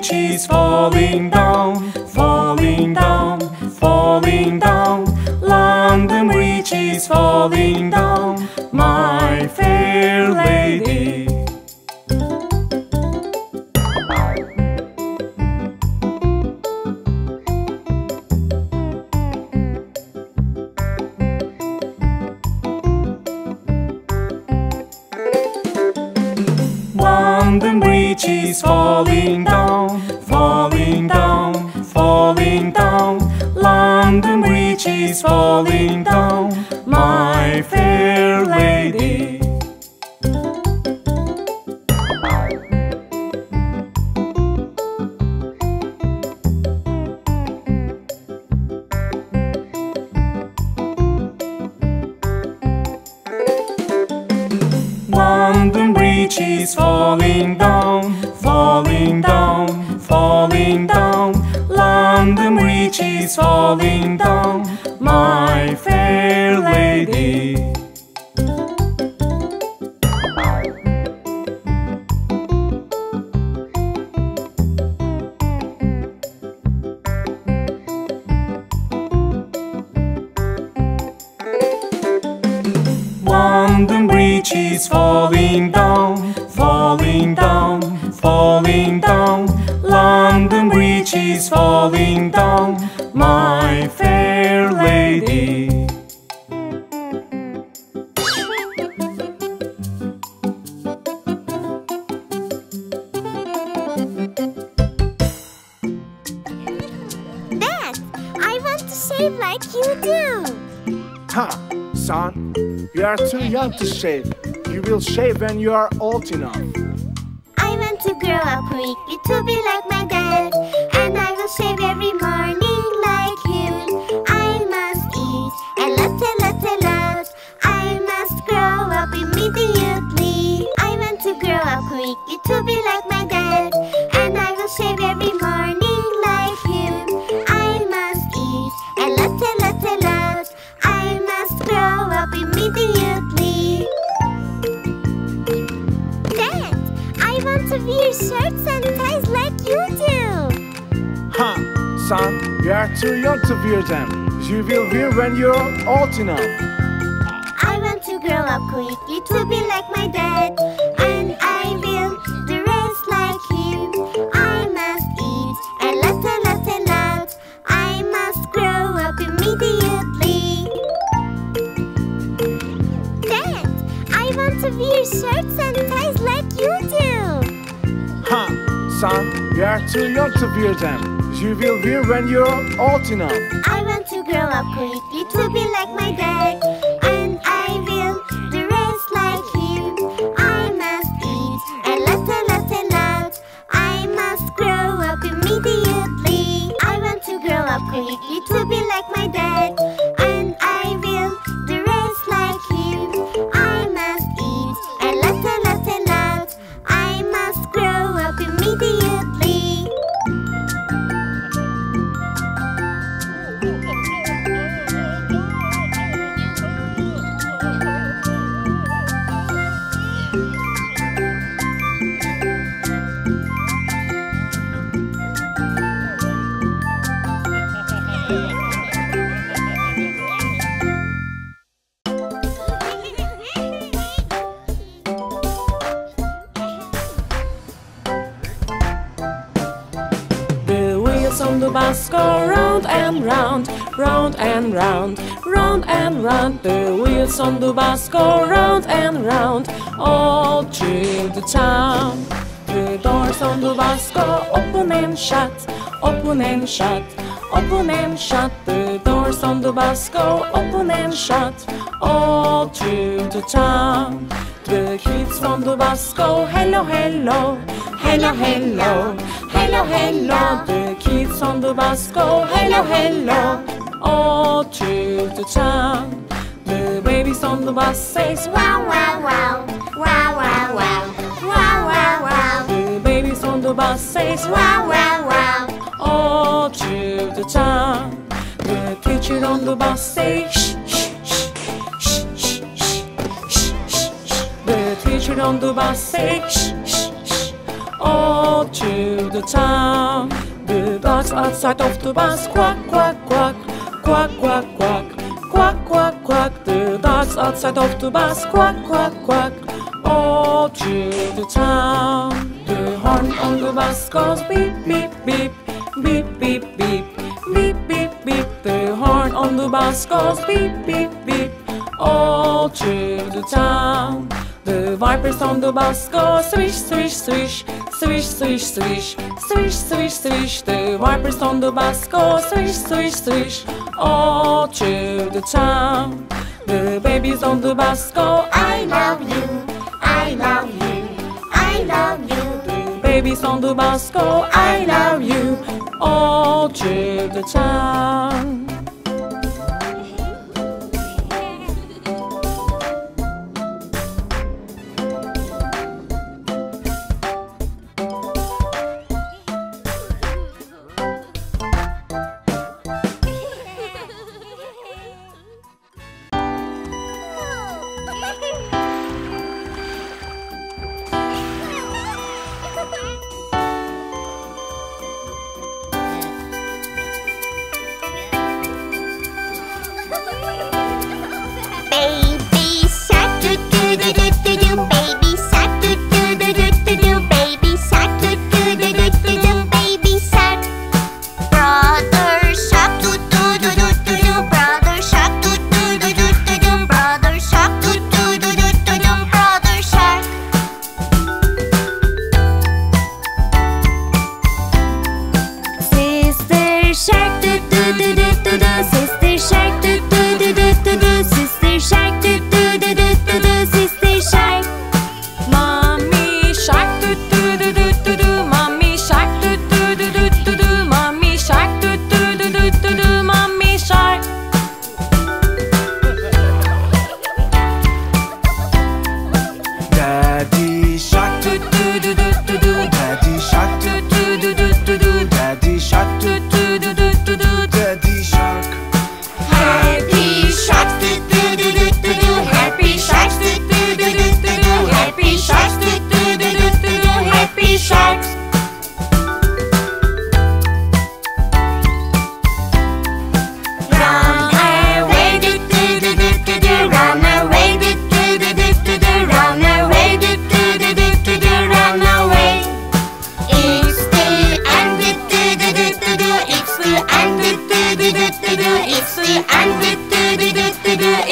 beach is falling down, falling down, falling down. London Bridge is falling down, my fair lady. London Bridge is falling down, falling down, falling down. London Bridge is falling down, my fair lady. London Bridge is falling down, falling down, falling down. London Bridge is falling down, my fair lady. London Bridge is falling down, falling down, falling down. London Bridge is falling down, my fair lady. Dad, I want to save like you do. Ha! Son, you are too young to shave. You will shave when you are old enough. I want to grow up quickly to be like my dad, and I will shave every morning like him. I must eat a lot, a lot, a lot. I must grow up immediately. I want to grow up quickly to be like my dad, and I will shave every morning like him. I must eat a lot, a lot, a lot. I must grow up immediately. Dad, I want to wear shirts and ties like you do. Ha! Son, you are too young to wear them. You will wear when you're old enough. I want to grow up quickly to be like my dad, and I will dress like him. I must eat a lot, a lot, a lot. I must grow up immediately. Dad, I want to wear shirts and ties like you do. Ha! Son, you are too young to wear them. You will wear when you're old enough. I want to grow up quickly to be like my dad, and I will dress like him. I must eat a lot, a lot, a lot. I must grow up immediately. I want to grow up quickly to be like my dad, and I will dress like him. I must eat a lot, a lot, a lot. I must grow up immediately. The bus go round and round, round and round, round and round. The wheels on the bus go round and round, all through the town. The doors on the bus go open and shut, open and shut, open and shut. The doors on the bus go open and shut, all through the town. The kids from the bus go hello, hello, hello, hello, hello, hello. The kids on the bus go hello, hello, all through the town. The babies on the bus says wow, wow, wow, wow, wow, wow, wow, wow, wow. The babies on the bus says wow, wow, wow, all through the town. The teacher on the bus says shh, shh, shh, shh, shh, shh, shh, shh. The teacher on the bus says shh, shh, shh, all through the town. Blue bugs outside of the bus, quack, quack, quack, quack, quack, quack, quack, quack, quack. Blue bugs outside of the bus, quack, quack, quack, all through the town. The horn on the bus goes beep, beep, beep, beep, beep, beep, beep, beep, beep. The horn on the bus goes beep, beep, beep, all through the town. The wipers on the bus go swish, swish, swish, swish, swish, swish, swish, swish, swish. The wipers on the bus go swish, swish, swish, all through the town. The babies on the bus go, I love you, I love you, I love you. The babies on the bus go, I love you, all through the town. It's the end.